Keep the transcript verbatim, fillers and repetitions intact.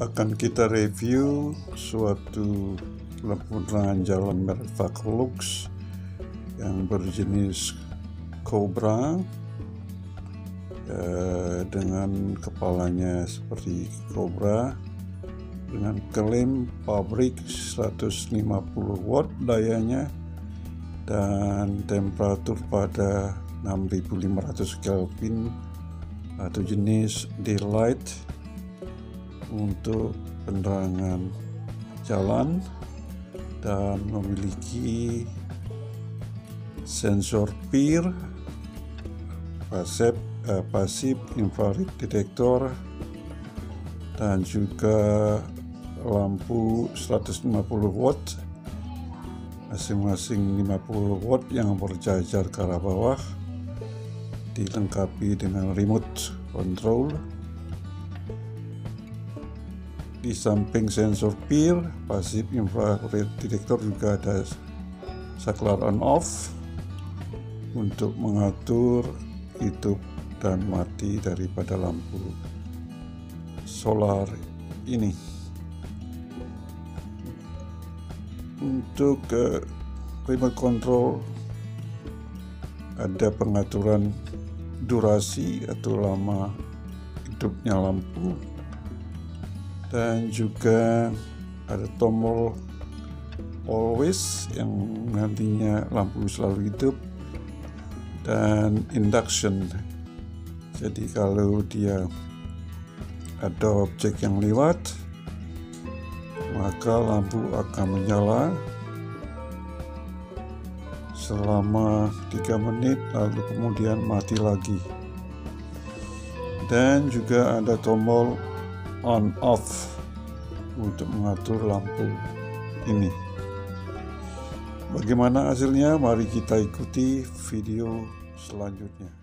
akan kita review suatu lampu penerangan jalan merek Vakulux yang berjenis Cobra eh, dengan kepalanya seperti Cobra, dengan klaim pabrik seratus lima puluh watt dayanya dan temperatur pada enam ribu lima ratus Kelvin atau jenis daylight untuk penerangan jalan, dan memiliki sensor PIR, Passive, eh, Passive Infrared Detector, dan juga lampu seratus lima puluh watt masing-masing lima puluh watt yang berjajar ke arah bawah, dilengkapi dengan remote control. Di samping sensor PIR, Passive Infrared Detector, juga ada saklar on off untuk mengatur hidup dan mati daripada lampu solar ini. Untuk uh, remote control ada pengaturan durasi atau lama hidupnya lampu, dan juga ada tombol always yang nantinya lampu selalu hidup, dan induction, jadi kalau dia ada objek yang lewat maka lampu akan menyala selama tiga menit lalu kemudian mati lagi. Dan juga ada tombol on off untuk mengatur lampu ini. Bagaimana hasilnya? Mari kita ikuti video selanjutnya.